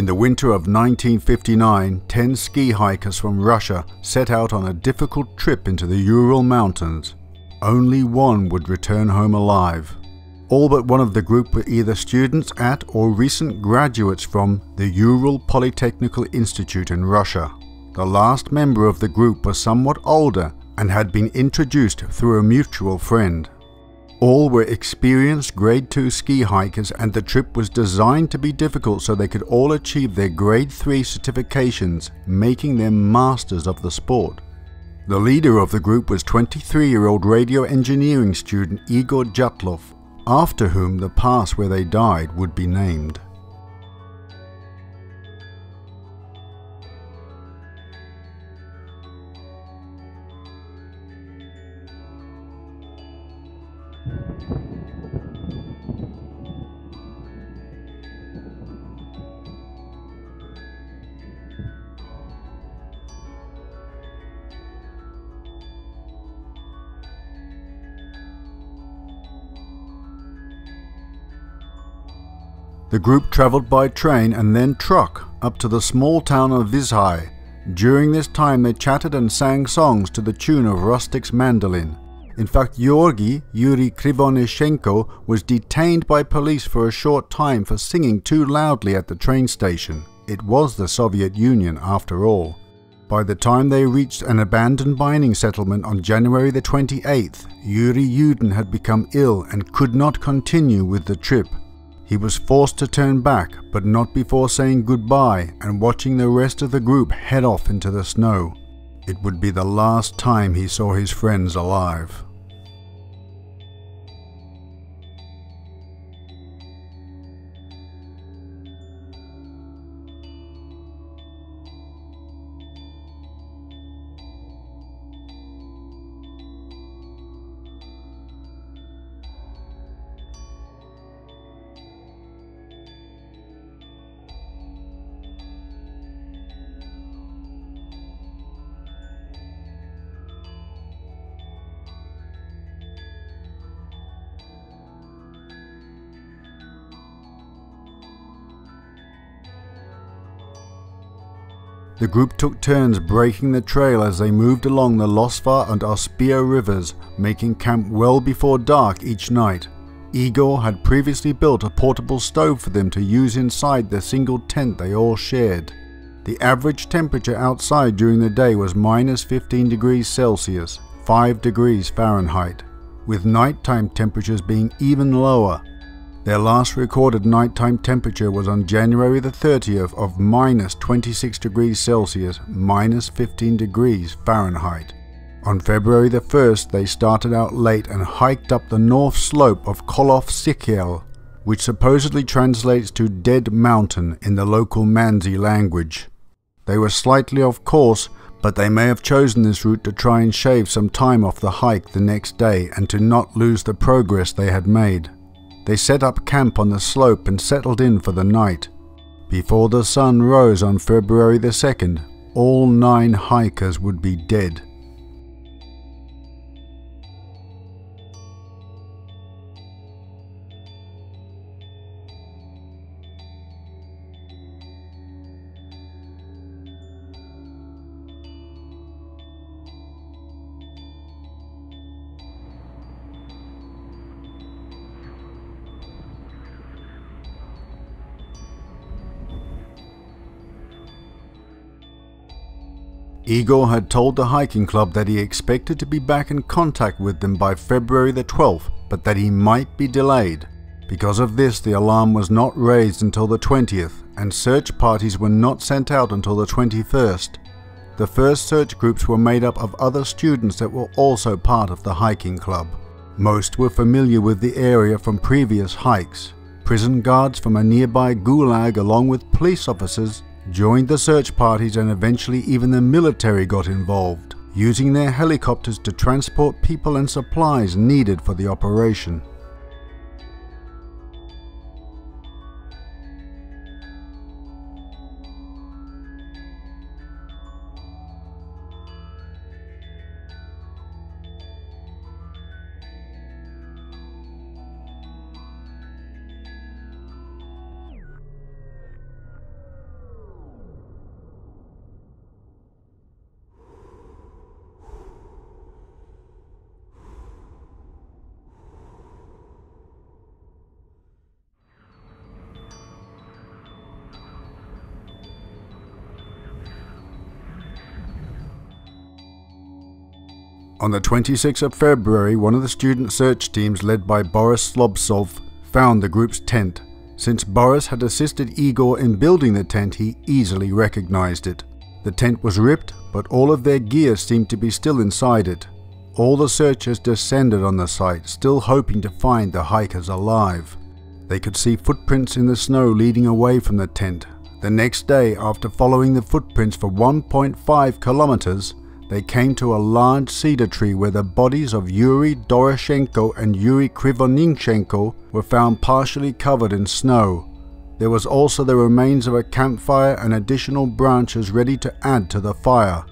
In the winter of 1959, 10 ski hikers from Russia set out on a difficult trip into the Ural Mountains. Only one would return home alive. All but one of the group were either students at or recent graduates from the Ural Polytechnical Institute in Russia. The last member of the group was somewhat older and had been introduced through a mutual friend. All were experienced Grade 2 ski hikers, and the trip was designed to be difficult so they could all achieve their Grade 3 certifications, making them masters of the sport. The leader of the group was 23-year-old radio engineering student Igor Dyatlov, after whom the pass where they died would be named. The group traveled by train and then truck up to the small town of Vizhai. During this time they chatted and sang songs to the tune of Rustic's mandolin. In fact, Yuri Krivonischenko, was detained by police for a short time for singing too loudly at the train station. It was the Soviet Union after all. By the time they reached an abandoned mining settlement on January the 28th, Yuri Yudin had become ill and could not continue with the trip. He was forced to turn back, but not before saying goodbye and watching the rest of the group head off into the snow. It would be the last time he saw his friends alive. The group took turns breaking the trail as they moved along the Lozva and Auspiya rivers, making camp well before dark each night. Igor had previously built a portable stove for them to use inside the single tent they all shared. The average temperature outside during the day was -15°C, 5°F, with nighttime temperatures being even lower. Their last recorded nighttime temperature was on January the 30th of -26°C, -15°F. On February the 1st, they started out late and hiked up the north slope of Kholat Syakhl, which supposedly translates to Dead Mountain in the local Mansi language. They were slightly off course, but they may have chosen this route to try and shave some time off the hike the next day and to not lose the progress they had made. They set up camp on the slope and settled in for the night. Before the sun rose on February the 2nd, all 9 hikers would be dead. Igor had told the hiking club that he expected to be back in contact with them by February the 12th, but that he might be delayed. Because of this, the alarm was not raised until the 20th, and search parties were not sent out until the 21st. The first search groups were made up of other students that were also part of the hiking club. Most were familiar with the area from previous hikes. Prison guards from a nearby gulag, along with police officers, joined the search parties, and eventually even the military got involved, using their helicopters to transport people and supplies needed for the operation. On the 26th of February, one of the student search teams led by Boris Slobtsov found the group's tent. Since Boris had assisted Igor in building the tent, he easily recognized it. The tent was ripped, but all of their gear seemed to be still inside it. All the searchers descended on the site, still hoping to find the hikers alive. They could see footprints in the snow leading away from the tent. The next day, after following the footprints for 1.5 kilometers, they came to a large cedar tree where the bodies of Yuri Doroshenko and Yuri Krivonischenko were found partially covered in snow. There was also the remains of a campfire and additional branches ready to add to the fire.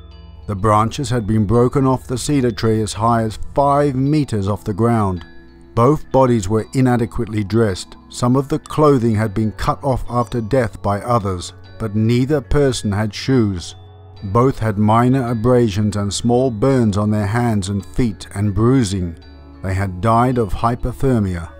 The branches had been broken off the cedar tree as high as 5 meters off the ground. Both bodies were inadequately dressed. Some of the clothing had been cut off after death by others, but neither person had shoes. Both had minor abrasions and small burns on their hands and feet and bruising. They had died of hypothermia.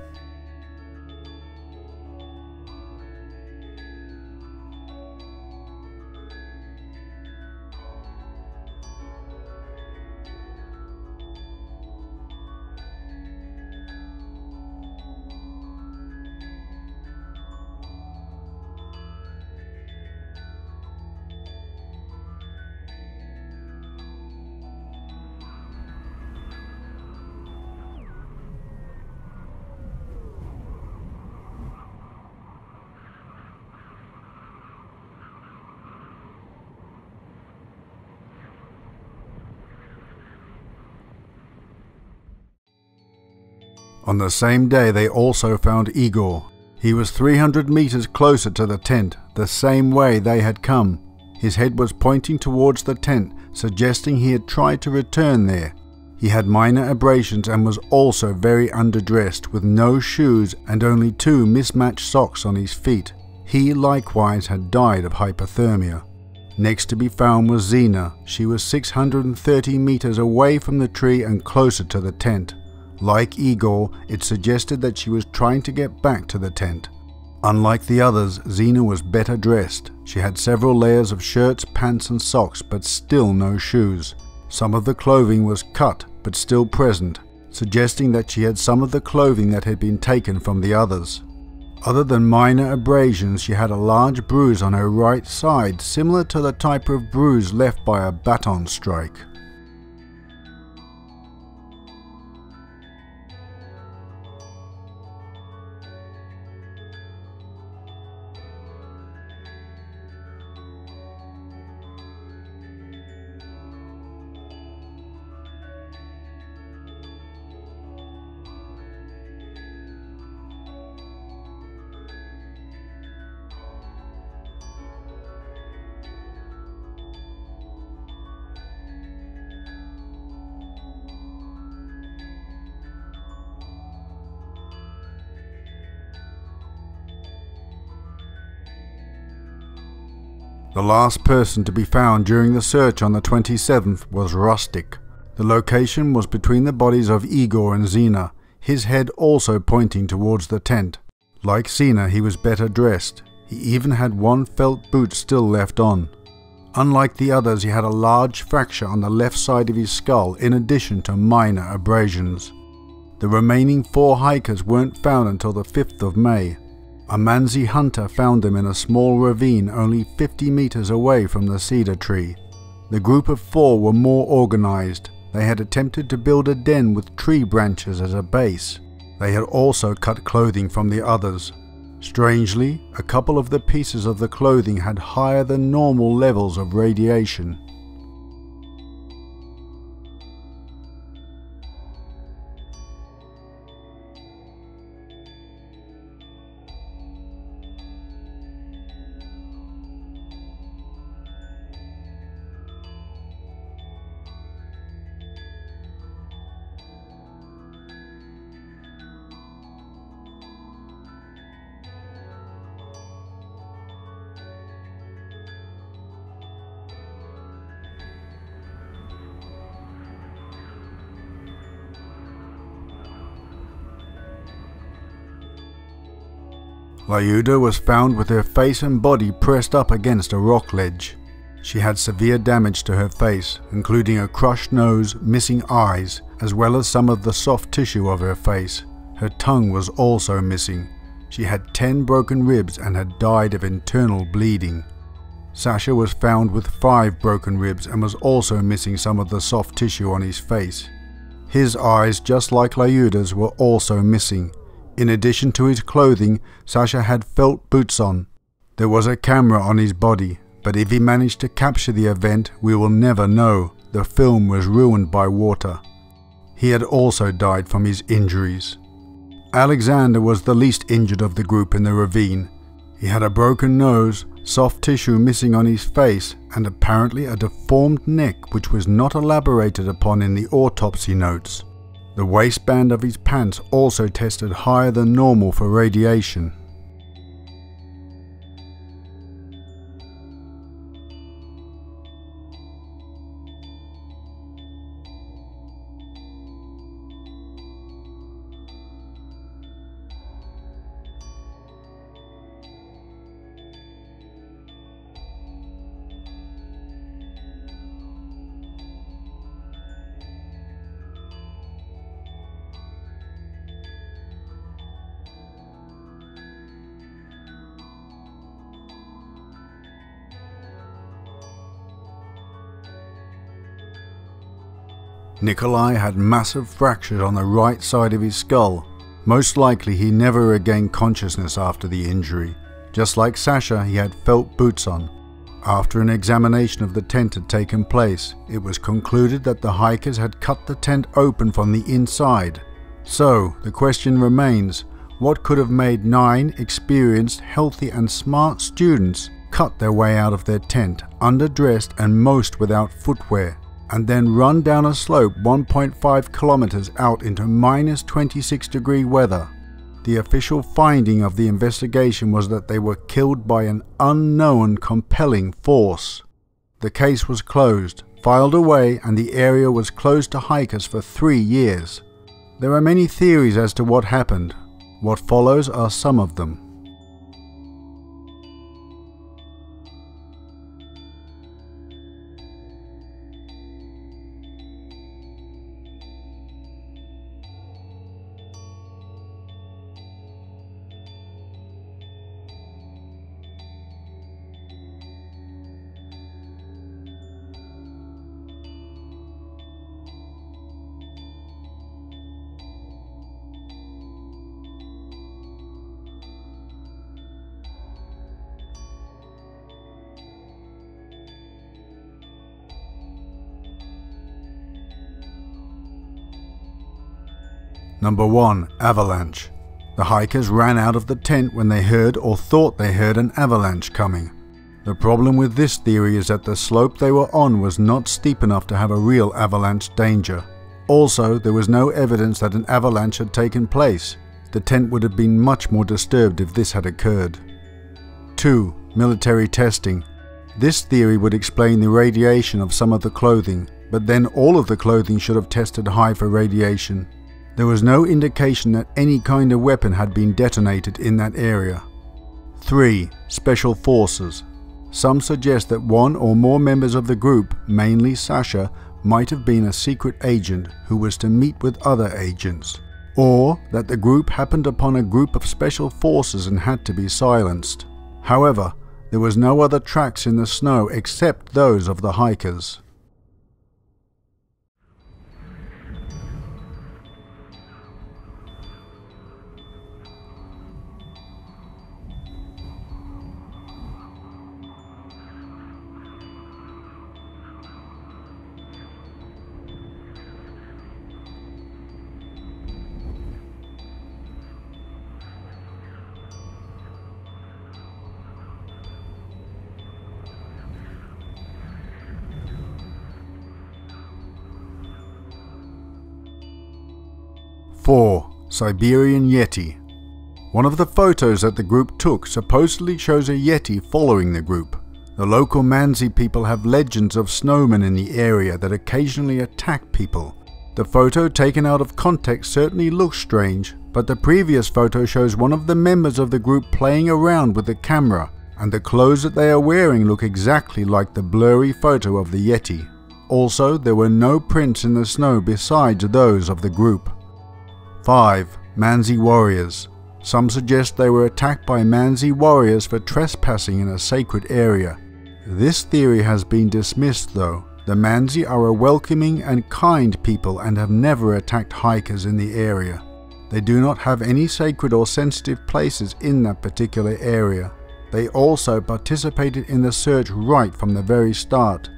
On the same day, they also found Igor. He was 300 meters closer to the tent, the same way they had come. His head was pointing towards the tent, suggesting he had tried to return there. He had minor abrasions and was also very underdressed, with no shoes and only 2 mismatched socks on his feet. He likewise had died of hypothermia. Next to be found was Zina. She was 630 meters away from the tree and closer to the tent. Like Igor, it suggested that she was trying to get back to the tent. Unlike the others, Zina was better dressed. She had several layers of shirts, pants and socks, but still no shoes. Some of the clothing was cut, but still present, suggesting that she had some of the clothing that had been taken from the others. Other than minor abrasions, she had a large bruise on her right side, similar to the type of bruise left by a baton strike. The last person to be found during the search on the 27th was Rustic. The location was between the bodies of Igor and Zina, his head also pointing towards the tent. Like Zina, he was better dressed. He even had one felt boot still left on. Unlike the others, he had a large fracture on the left side of his skull in addition to minor abrasions. The remaining 4 hikers weren't found until the 5th of May. A Mansi hunter found them in a small ravine only 50 meters away from the cedar tree. The group of 4 were more organized. They had attempted to build a den with tree branches as a base. They had also cut clothing from the others. Strangely, a couple of the pieces of the clothing had higher than normal levels of radiation. Lyuda was found with her face and body pressed up against a rock ledge. She had severe damage to her face, including a crushed nose, missing eyes, as well as some of the soft tissue of her face. Her tongue was also missing. She had 10 broken ribs and had died of internal bleeding. Sasha was found with 5 broken ribs and was also missing some of the soft tissue on his face. His eyes, just like Lyuda's, were also missing. In addition to his clothing, Sasha had felt boots on. There was a camera on his body, but if he managed to capture the event, we will never know. The film was ruined by water. He had also died from his injuries. Alexander was the least injured of the group in the ravine. He had a broken nose, soft tissue missing on his face, and apparently a deformed neck which was not elaborated upon in the autopsy notes. The waistband of his pants also tested higher than normal for radiation. Nikolai had massive fractures on the right side of his skull. Most likely he never regained consciousness after the injury. Just like Sasha, he had felt boots on. After an examination of the tent had taken place, it was concluded that the hikers had cut the tent open from the inside. So, the question remains, what could have made 9 experienced, healthy and smart students cut their way out of their tent, underdressed and most without footwear, and then run down a slope 1.5 kilometers out into -26 degree weather. The official finding of the investigation was that they were killed by an unknown compelling force. The case was closed, filed away, and the area was closed to hikers for 3 years. There are many theories as to what happened. What follows are some of them. Number 1. Avalanche. The hikers ran out of the tent when they heard or thought they heard an avalanche coming. The problem with this theory is that the slope they were on was not steep enough to have a real avalanche danger. Also, there was no evidence that an avalanche had taken place. The tent would have been much more disturbed if this had occurred. 2. Military testing. This theory would explain the radiation of some of the clothing, but then all of the clothing should have tested high for radiation. There was no indication that any kind of weapon had been detonated in that area. 3. Special Forces. Some suggest that one or more members of the group, mainly Sasha, might have been a secret agent who was to meet with other agents, or that the group happened upon a group of special forces and had to be silenced. However, there was no other tracks in the snow except those of the hikers. Siberian Yeti. One of the photos that the group took supposedly shows a Yeti following the group. The local Mansi people have legends of snowmen in the area that occasionally attack people. The photo taken out of context certainly looks strange, but the previous photo shows one of the members of the group playing around with the camera, and the clothes that they are wearing look exactly like the blurry photo of the Yeti. Also, there were no prints in the snow besides those of the group. 5. Mansi warriors. Some suggest they were attacked by Mansi warriors for trespassing in a sacred area. This theory has been dismissed though. The Mansi are a welcoming and kind people and have never attacked hikers in the area. They do not have any sacred or sensitive places in that particular area. They also participated in the search right from the very start.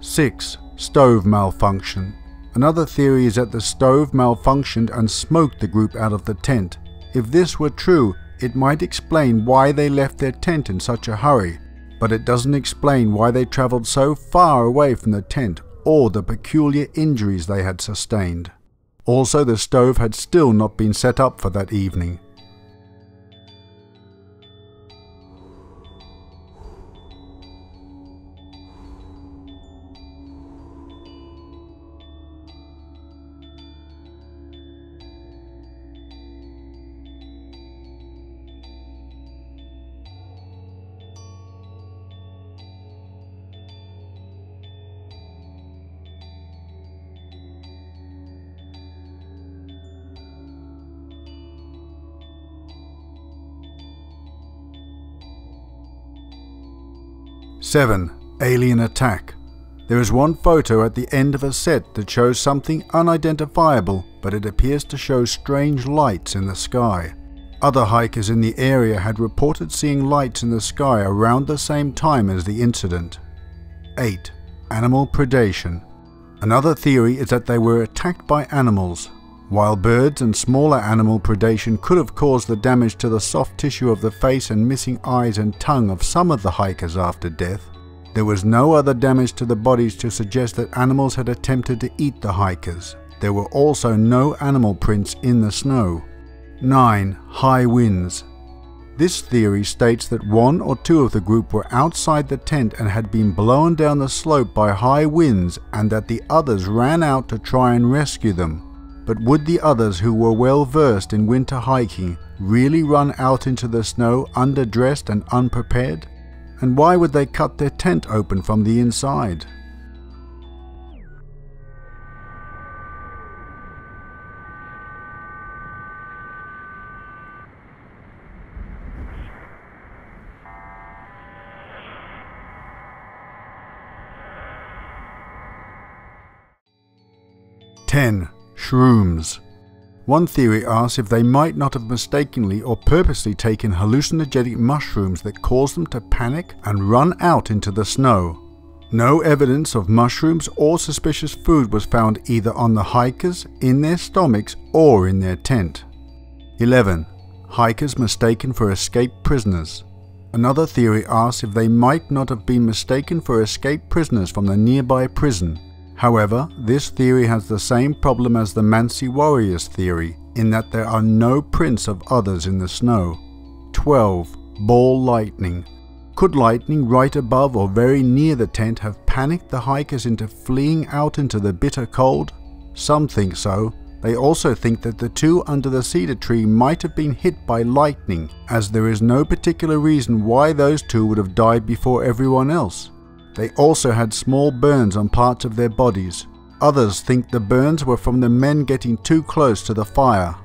6. Stove malfunction. Another theory is that the stove malfunctioned and smoked the group out of the tent. If this were true, it might explain why they left their tent in such a hurry, but it doesn't explain why they traveled so far away from the tent or the peculiar injuries they had sustained. Also, the stove had still not been set up for that evening. Seven. Alien attack. There is one photo at the end of a set that shows something unidentifiable, but it appears to show strange lights in the sky. Other hikers in the area had reported seeing lights in the sky around the same time as the incident. 8. Animal predation. Another theory is that they were attacked by animals. While birds and smaller animal predation could have caused the damage to the soft tissue of the face and missing eyes and tongue of some of the hikers after death, there was no other damage to the bodies to suggest that animals had attempted to eat the hikers. There were also no animal prints in the snow. 9. High winds. This theory states that one or two of the group were outside the tent and had been blown down the slope by high winds and that the others ran out to try and rescue them. But would the others who were well versed in winter hiking really run out into the snow underdressed and unprepared? And why would they cut their tent open from the inside? 10. Shrooms. One theory asks if they might not have mistakenly or purposely taken hallucinogenic mushrooms that caused them to panic and run out into the snow. No evidence of mushrooms or suspicious food was found either on the hikers, in their stomachs, or in their tent. 11. Hikers mistaken for escaped prisoners. Another theory asks if they might not have been mistaken for escaped prisoners from the nearby prison. However, this theory has the same problem as the Mansi warriors theory, in that there are no prints of others in the snow. 12. Ball lightning. Could lightning right above or very near the tent have panicked the hikers into fleeing out into the bitter cold? Some think so. They also think that the two under the cedar tree might have been hit by lightning, as there is no particular reason why those two would have died before everyone else. They also had small burns on parts of their bodies. Others think the burns were from the men getting too close to the fire.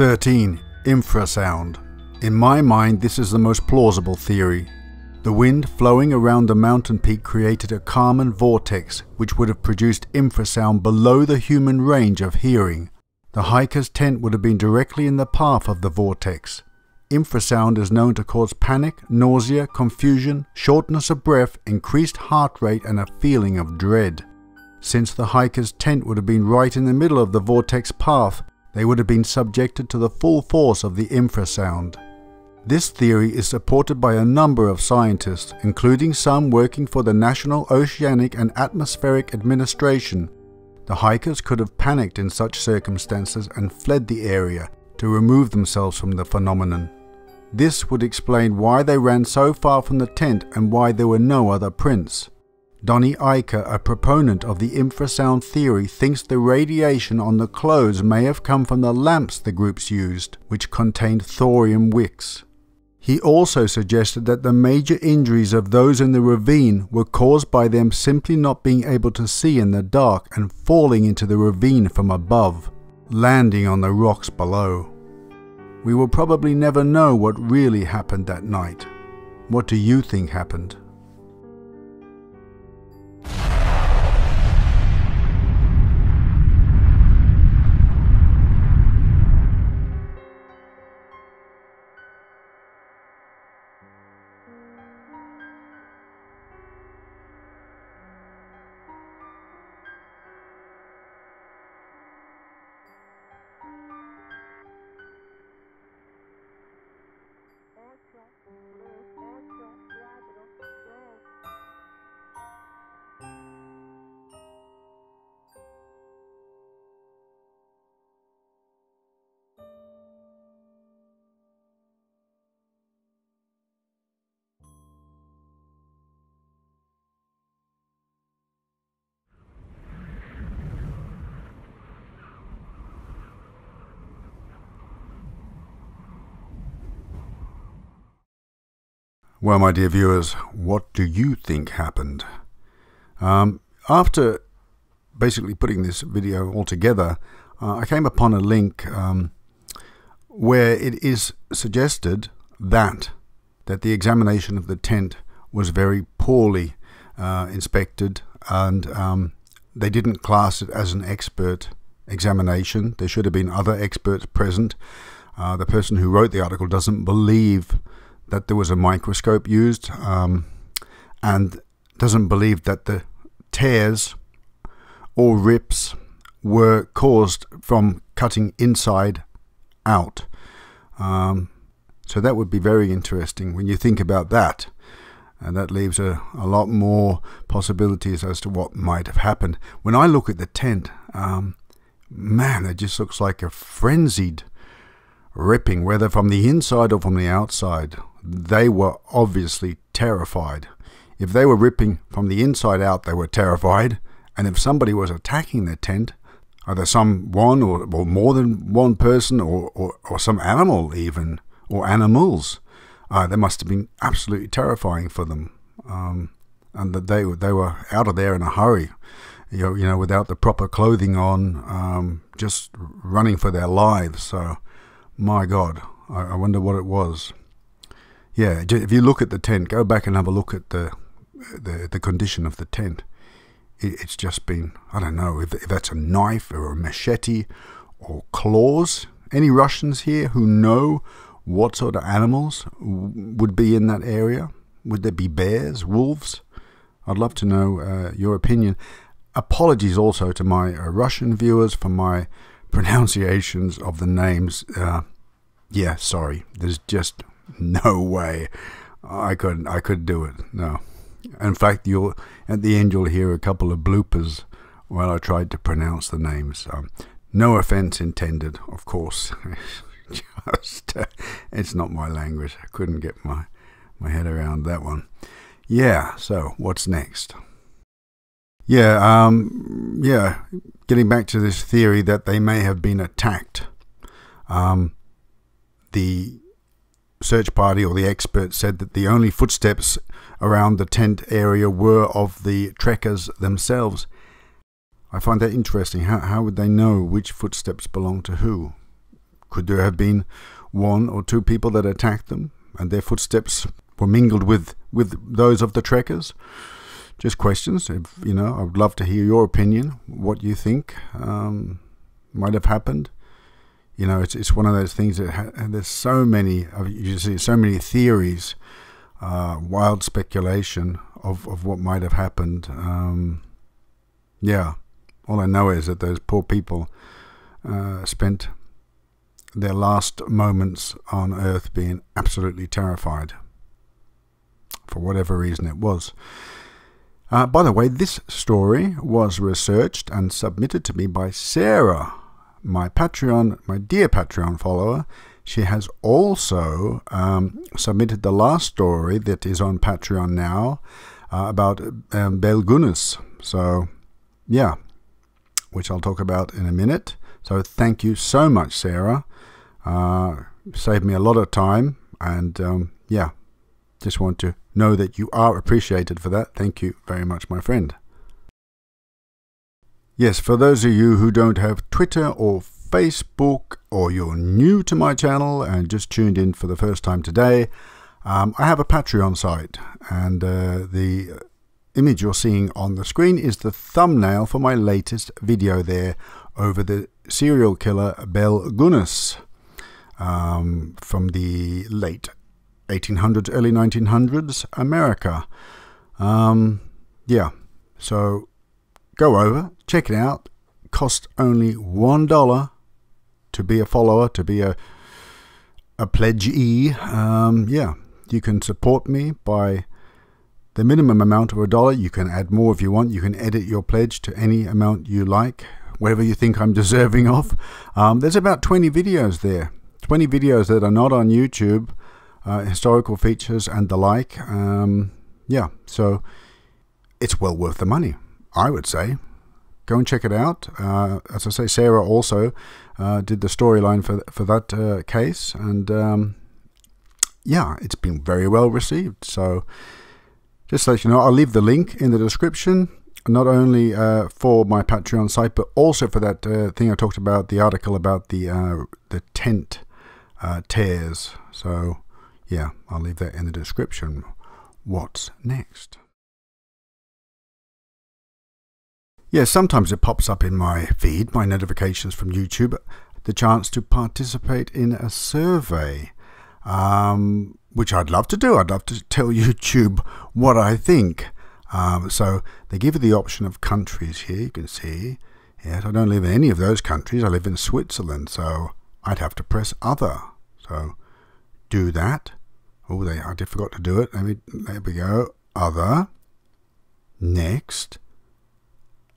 13. Infrasound. In my mind, this is the most plausible theory. The wind flowing around the mountain peak created a Karman vortex, which would have produced infrasound below the human range of hearing. The hiker's tent would have been directly in the path of the vortex. Infrasound is known to cause panic, nausea, confusion, shortness of breath, increased heart rate, and a feeling of dread. Since the hiker's tent would have been right in the middle of the vortex path, they would have been subjected to the full force of the infrasound. This theory is supported by a number of scientists, including some working for the National Oceanic and Atmospheric Administration. The hikers could have panicked in such circumstances and fled the area to remove themselves from the phenomenon. This would explain why they ran so far from the tent and why there were no other prints. Donnie Eichar, a proponent of the infrasound theory, thinks the radiation on the clothes may have come from the lamps the groups used, which contained thorium wicks. He also suggested that the major injuries of those in the ravine were caused by them simply not being able to see in the dark and falling into the ravine from above, landing on the rocks below. We will probably never know what really happened that night. What do you think happened? Well, my dear viewers, what do you think happened? After basically putting this video all together, I came upon a link where it is suggested that the examination of the tent was very poorly inspected, and they didn't class it as an expert examination. There should have been other experts present. The person who wrote the article doesn't believe that there was a microscope used, and doesn't believe that the tears or rips were caused from cutting inside out. So that would be very interesting when you think about that. And that leaves a lot more possibilities as to what might have happened. When I look at the tent, man, it just looks like a frenzied ripping, whether from the inside or from the outside. They were obviously terrified. If they were ripping from the inside out, they were terrified. And if somebody was attacking the tent, either someone or more than one person or some animal even, or animals, that must have been absolutely terrifying for them. And that they were out of there in a hurry, you know, without the proper clothing on, just running for their lives. So, my God, I wonder what it was. Yeah, if you look at the tent, go back and have a look at the condition of the tent. It's just been, I don't know, if that's a knife or a machete or claws. Any Russians here who know what sort of animals would be in that area? Would there be bears, wolves? I'd love to know your opinion. Apologies also to my Russian viewers for my pronunciations of the names. Yeah, sorry, there's just no way I could do it. No, in fact, you'll at the end you'll hear a couple of bloopers while I tried to pronounce the names. No offense intended, of course. Just it's not my language. I couldn't get my head around that one. Yeah, so what's next? Yeah, getting back to this theory that they may have been attacked. The search party or the expert said that the only footsteps around the tent area were of the trekkers themselves. I find that interesting. How would they know which footsteps belong to who? Could there have been one or two people that attacked them and their footsteps were mingled with those of the trekkers? Just questions. If, you know, I would love to hear your opinion, what you think might have happened. You know, it's one of those things that there's so many, you see so many theories, wild speculation of what might have happened. Yeah, all I know is that those poor people spent their last moments on Earth being absolutely terrified. For whatever reason it was. By the way, this story was researched and submitted to me by Sarah, my dear Patreon follower. She has also submitted the last story that is on Patreon now about Belle Gunness. So, yeah, which I'll talk about in a minute. So thank you so much, Sarah. Saved me a lot of time. And, yeah, just want to know that you are appreciated for that. Thank you very much, my friend. Yes, for those of you who don't have Twitter or Facebook, or you're new to my channel and just tuned in for the first time today, I have a Patreon site, and the image you're seeing on the screen is the thumbnail for my latest video there over the serial killer Belle Gunness from the late 1800s, early 1900s America. Yeah, so go over, check it out. Cost only $1 to be a follower, to be a pledgee. Yeah, you can support me by the minimum amount of $1. You can add more if you want. You can edit your pledge to any amount you like, whatever you think I'm deserving of. There's about 20 videos there, 20 videos that are not on YouTube, historical features and the like. Yeah, so it's well worth the money, I would say. Go and check it out. As I say, Sarah also did the storyline for that case, and yeah, it's been very well received. So just so you know, I'll leave the link in the description, not only for my Patreon site, but also for that thing I talked about, the article about the tent tears. So yeah, I'll leave that in the description. What's next? Yeah, sometimes it pops up in my feed, my notifications from YouTube, the chance to participate in a survey, which I'd love to do. I'd love to tell YouTube what I think. So they give you the option of countries here, you can see. Yes, I don't live in any of those countries. I live in Switzerland, so I'd have to press other. So do that. Oh, I forgot to do it. There we go. Other. Next.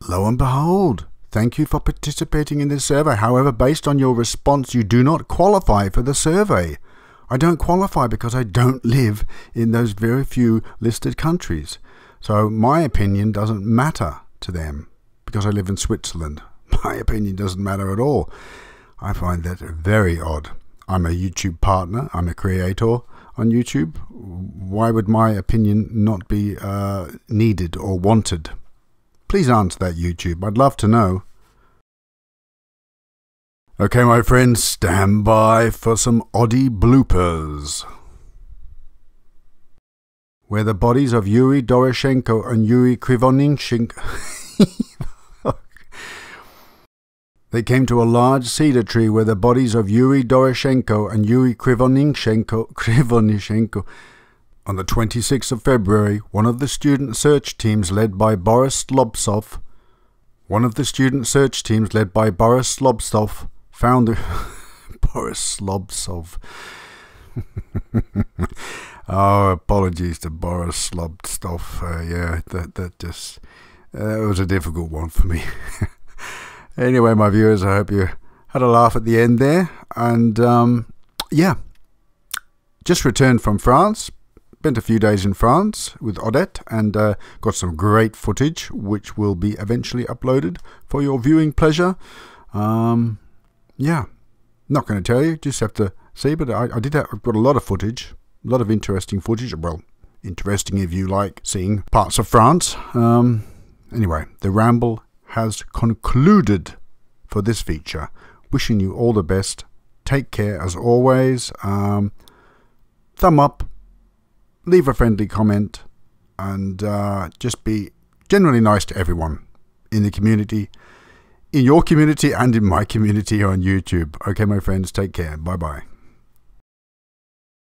Lo and behold, thank you for participating in this survey. However, based on your response, you do not qualify for the survey. I don't qualify because I don't live in those very few listed countries. So my opinion doesn't matter to them because I live in Switzerland. My opinion doesn't matter at all. I find that very odd. I'm a YouTube partner. I'm a creator on YouTube. Why would my opinion not be needed or wanted? Please answer that, YouTube. I'd love to know. Okay, my friends, stand by for some oddie bloopers. Where the bodies of Yuri Doroshenko and Yuri Krivonischenko... They came to a large cedar tree where the bodies of Yuri Doroshenko and Yuri Krivonischenko... On the 26th of February, one of the student search teams led by Boris Slobtsov found the Boris Slobtsov. Oh, apologies to Boris Slobtsov. Yeah, that just it was a difficult one for me. Anyway, my viewers, I hope you had a laugh at the end there, and yeah, just returned from France. Spent a few days in France with Odette and got some great footage which will be eventually uploaded for your viewing pleasure. Yeah, not going to tell you, just have to see, but I did have, I've got a lot of footage, a lot of interesting footage. Well, interesting if you like seeing parts of France. Anyway, the ramble has concluded for this feature. Wishing you all the best. Take care as always. Thumb up. Leave a friendly comment, and just be generally nice to everyone in the community, in your community and in my community on YouTube. Okay, my friends, take care. Bye-bye.